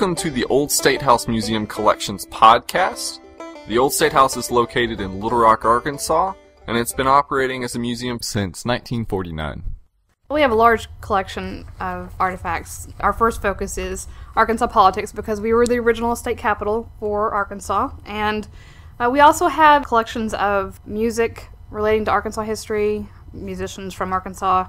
Welcome to the Old State House Museum Collections podcast. The Old State House is located in Little Rock, Arkansas, and it's been operating as a museum since 1949. We have a large collection of artifacts. Our first focus is Arkansas politics because we were the original state capital for Arkansas, and we also have collections of music relating to Arkansas history, musicians from Arkansas.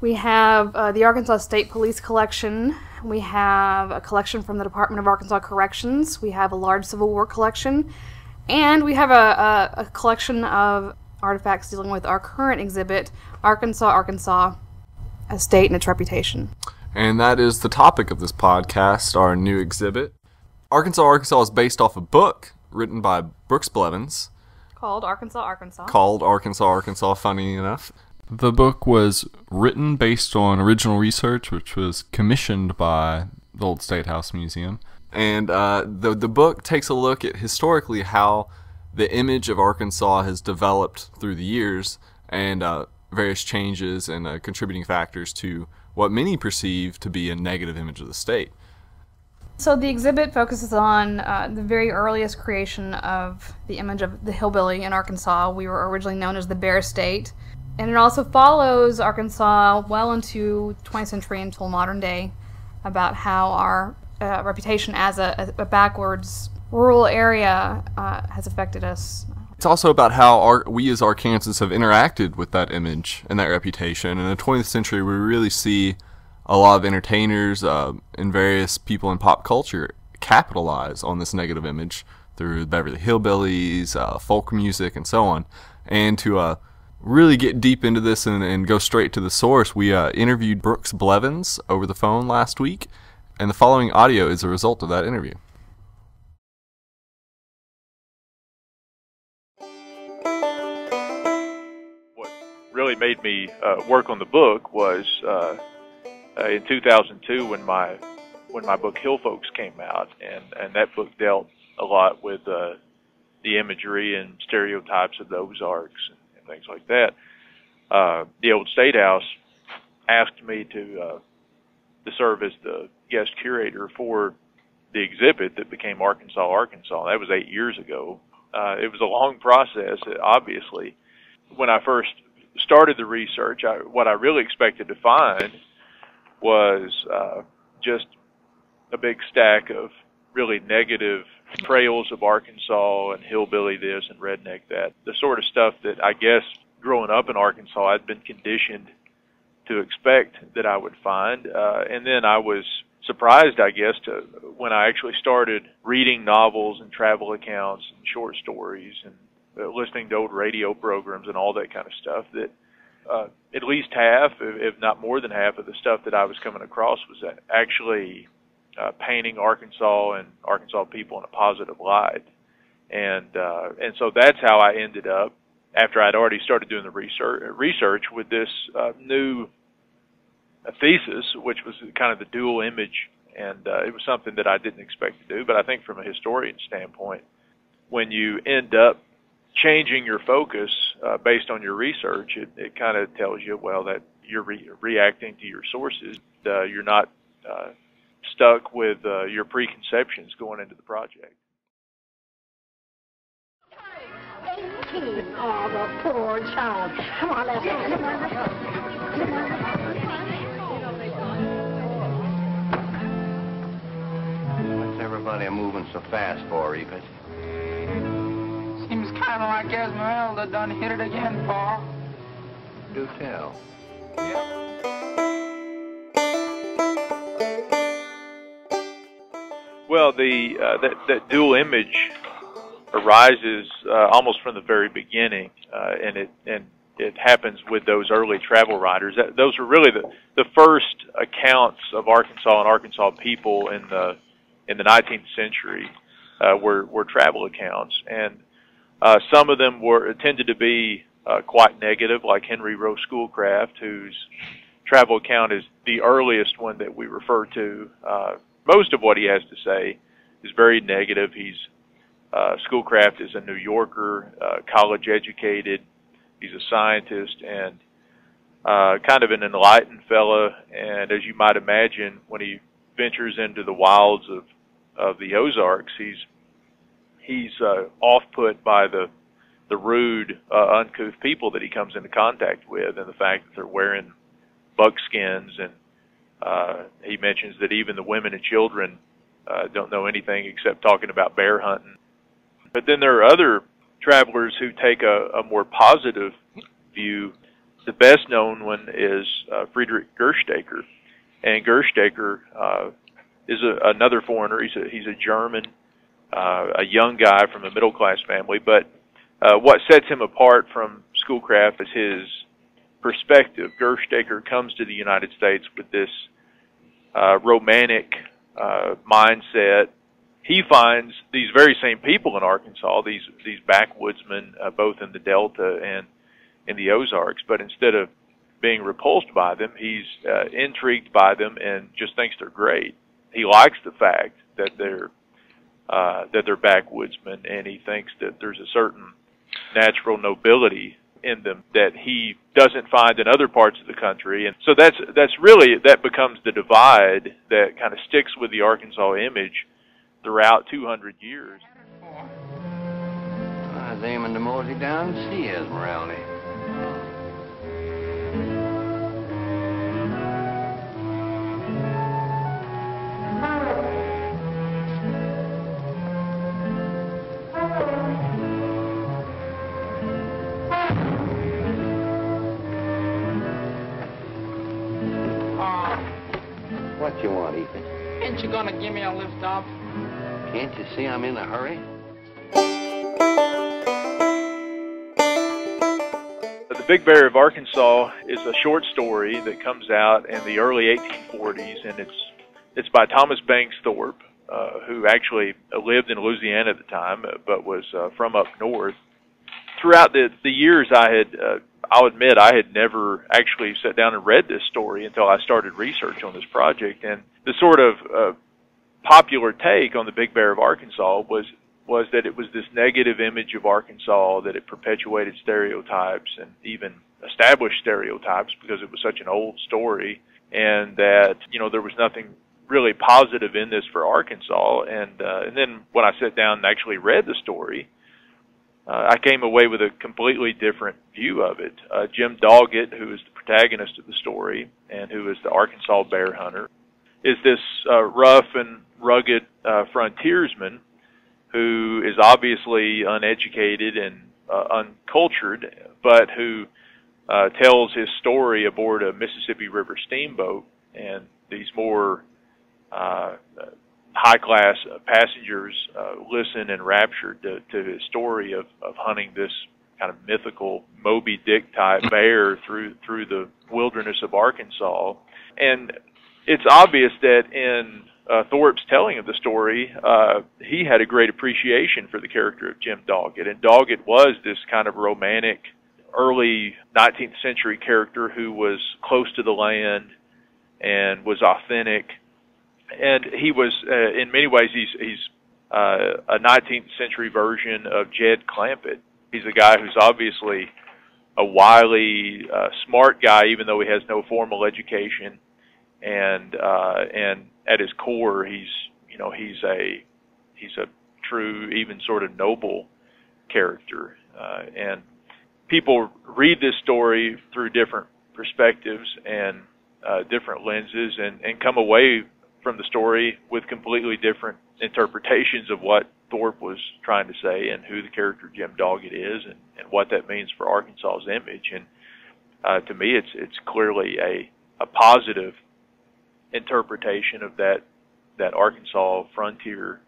We have the Arkansas State Police Collection. We have a collection from the Department of Arkansas Corrections. We have a large Civil War collection. And we have a collection of artifacts dealing with our current exhibit, Arkansas, a state and its reputation. And that is the topic of this podcast, our new exhibit. Arkansas is based off a book written by Brooks Blevins. Called Arkansas. Called Arkansas, funny enough. The book was written based on original research, which was commissioned by the Old State House Museum. And the book takes a look at historically how the image of Arkansas has developed through the years and various changes and contributing factors to what many perceive to be a negative image of the state. So the exhibit focuses on the very earliest creation of the image of the hillbilly in Arkansas. We were originally known as the Bear State. And it also follows Arkansas well into the 20th century until modern day about how our reputation as a backwards rural area has affected us. It's also about how we as Arkansans have interacted with that image and that reputation. In the 20th century, we really see a lot of entertainers and various people in pop culture capitalize on this negative image through Beverly Hillbillies, folk music, and so on. And to really get deep into this and go straight to the source, we interviewed Brooks Blevins over the phone last week, and the following audio is a result of that interview. What really made me work on the book was in 2002 when my book Hill Folks came out, and that book dealt a lot with the imagery and stereotypes of the Ozarks and things like that. The Old State House asked me to serve as the guest curator for the exhibit that became Arkansas. That was 8 years ago. It was a long process, obviously. When I first started the research, what I really expected to find was just a big stack of really negative portrayals of Arkansas and hillbilly this and redneck that, the sort of stuff that I guess growing up in Arkansas I'd been conditioned to expect that I would find. And then I was surprised, I guess, when I actually started reading novels and travel accounts and short stories and listening to old radio programs and all that kind of stuff, that at least half, if not more than half, of the stuff that I was coming across was actually painting Arkansas and Arkansas people in a positive light. And so that's how I ended up, after I'd already started doing the research with this new thesis, which was kind of the dual image. And it was something that I didn't expect to do. But I think from a historian standpoint, when you end up changing your focus based on your research, it kind of tells you, well, that you're reacting to your sources. You're not stuck with your preconceptions going into the project. Oh, the poor child. Come on, let's go. What's everybody moving so fast for, Evie? Seems kind of like Esmeralda done hit it again, Paul. Do tell. Well, the that dual image arises almost from the very beginning, and it happens with those early travel writers. Those are really the first accounts of Arkansas and Arkansas people in the 19th century were travel accounts, and some of them tended to be quite negative, like Henry Rose Schoolcraft, whose travel account is the earliest one that we refer to. Most of what he has to say is very negative. Schoolcraft is a New Yorker, college educated. He's a scientist and kind of an enlightened fella. And as you might imagine, when he ventures into the wilds of the Ozarks, he's off put by the rude, uncouth people that he comes into contact with, and the fact that they're wearing buckskins, and he mentions that even the women and children don't know anything except talking about bear hunting. But then there are other travelers who take a more positive view. The best known one is Friedrich Gerstäker, and Gerstäker is another foreigner. He's a German, a young guy from a middle class family. But what sets him apart from Schoolcraft is his perspective. Gerstäker comes to the United States with this romantic mindset. He finds these very same people in Arkansas, these backwoodsmen, both in the Delta and in the Ozarks. But instead of being repulsed by them, he's intrigued by them and just thinks they're great. He likes the fact that they're backwoodsmen, and he thinks that there's a certain natural nobility in them that he doesn't find in other parts of the country. And so that becomes the divide that kind of sticks with the Arkansas image throughout 200 years. I was aiming to mosey down and see Esmeralda. What you want, Ethan? Ain't you gonna give me a lift up? Can't you see I'm in a hurry? The Big Bear of Arkansas is a short story that comes out in the early 1840s, and it's by Thomas Banks Thorpe, who actually lived in Louisiana at the time, but was from up north. Throughout the years, I'll admit I had never actually sat down and read this story until I started research on this project. And the sort of popular take on the Big Bear of Arkansas was that it was this negative image of Arkansas, that it perpetuated stereotypes and even established stereotypes because it was such an old story, and that, you know, there was nothing really positive in this for Arkansas. And then when I sat down and actually read the story, I came away with a completely different view of it. Jim Doggett, who is the protagonist of the story and who is the Arkansas bear hunter, is this rough and rugged frontiersman who is obviously uneducated and uncultured, but who tells his story aboard a Mississippi River steamboat, and these more high-class passengers listen enraptured to his story of hunting this kind of mythical Moby Dick-type bear through the wilderness of Arkansas. And it's obvious that in Thorpe's telling of the story, he had a great appreciation for the character of Jim Doggett. And Doggett was this kind of romantic, early 19th century character who was close to the land and was authentic. And he was, in many ways, he's a 19th century version of Jed Clampett. He's a guy who's obviously a wily, smart guy, even though he has no formal education. And at his core, he's a true, even sort of noble character. And people read this story through different perspectives and different lenses, and come away from the story with completely different interpretations of what Thorpe was trying to say and who the character Jim Doggett is, and what that means for Arkansas's image. And to me, it's clearly a positive interpretation of that Arkansas frontier